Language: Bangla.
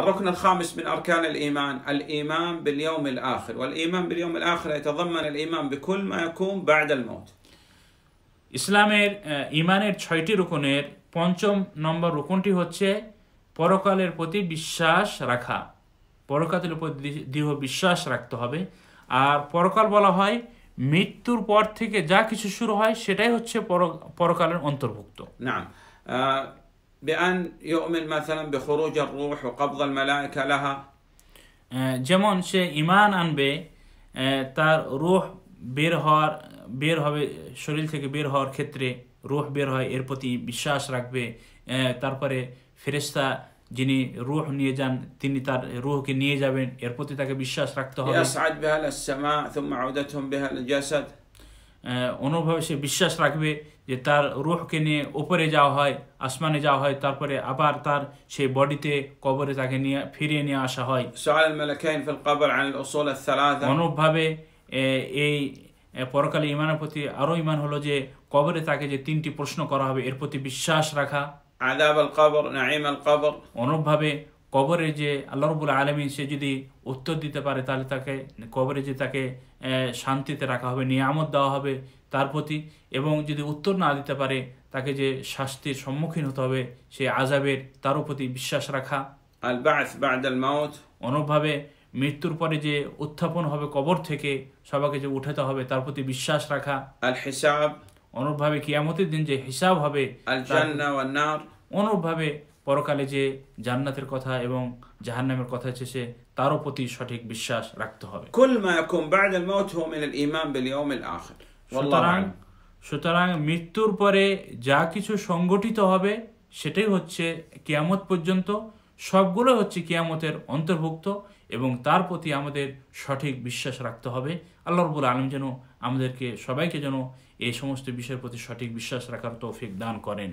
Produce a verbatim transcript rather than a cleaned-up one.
الركن الخامس من أركان الإيمان الإيمان باليوم الآخر، والإيمان باليوم الآخر يتضمن الإيمان بكل ما يكون بعد الموت. ইসলামের ইমানের ছয়টি রুকনের পঞ্চম নম্বর রুকনটি হচ্ছে পরকালের প্রতি বিশ্বাস রাখা। পরকালের প্রতি দৃঢ় বিশ্বাস রাখতে হবে। আর পরকাল বলা হয় মৃত্যুর পর থেকে যা কিছু শুরু হয় সেটাই হচ্ছে পরকালের অন্তর্ভুক্ত। না بأن يؤمن مثلا بخروج الروح وقبض الملائكة لها جمون شيء إيمان أن به تار روح بيرهار بيرها شريل تك بيرهار كتري روح بيرها إربطي بشاش ركبه تار بره فرشتا جني روح نيجان تني تار روح كي نيجا بين إربطي تك بشاش ركته يصعد بها للسماء ثم عودتهم بها للجسد অনুভবে সে বিশ্বাস রাখবে যে তার রূহকে নিয়ে উপরে যাওয়া হয় আসমানে যাওয়া হয় তারপরে আবার তার সেই বডিতে কবরে তাকে নিয়ে ফিরিয়ে নিয়ে আসা হয় سؤال الملكين في القبر عن الاصول الثلاثه অনুভবে এই পরকালে ঈমানের প্রতি আরো ঈমান হলো যে কবরে তাকে যে তিনটি প্রশ্ন করা হবে এর প্রতি বিশ্বাস রাখা عذاب القبر نعيم القبر অনুভবে কবরে যে আল্লাহ রাব্বুল আলামিন সে যদি উত্তর দিতে পারে তাহলে তাকে কবরে যে তাকে শান্তিতে রাখা হবে নিয়ামত দেওয়া হবে তার প্রতি এবং যদি উত্তর না দিতে পারে তাকে যে শাস্তির সম্মুখীন হতে হবে সেই আযাবের তার প্রতি বিশ্বাস রাখা আল বা'স বা'দ আল মাউত অনুভাবে মৃত্যুর পরে যে উত্থাপন হবে কবর থেকে সবাইকে যে উঠাতে হবে তার প্রতি বিশ্বাস রাখা আল হিসাব অনুভাবে কিয়ামতের দিন যে হিসাব হবে আল জান্নাহ ওয়ান নার অনুভাবে পরকালে যে জান্নাতের কথা এবং জাহান্নামের কথা আছে সে তার প্রতি সঠিক বিশ্বাস রাখতে হবে كل ما يكون بعد الموت هو من الايمان باليوم الاخر والله সুতরাং মৃত্যুর পরে যা কিছু সংগঠিত হবে সেটাই হচ্ছে কিয়ামত পর্যন্ত সবগুলো হচ্ছে কিয়ামতের অন্তর্ভুক্ত এবং তার প্রতি আমাদের সঠিক বিশ্বাস রাখতে হবে আল্লাহ রাব্বুল আলামিন যেন আমাদেরকে সবাইকে যেন এই সমস্ত বিষয়ের প্রতি সঠিক বিশ্বাস রাখার তৌফিক দান করেন।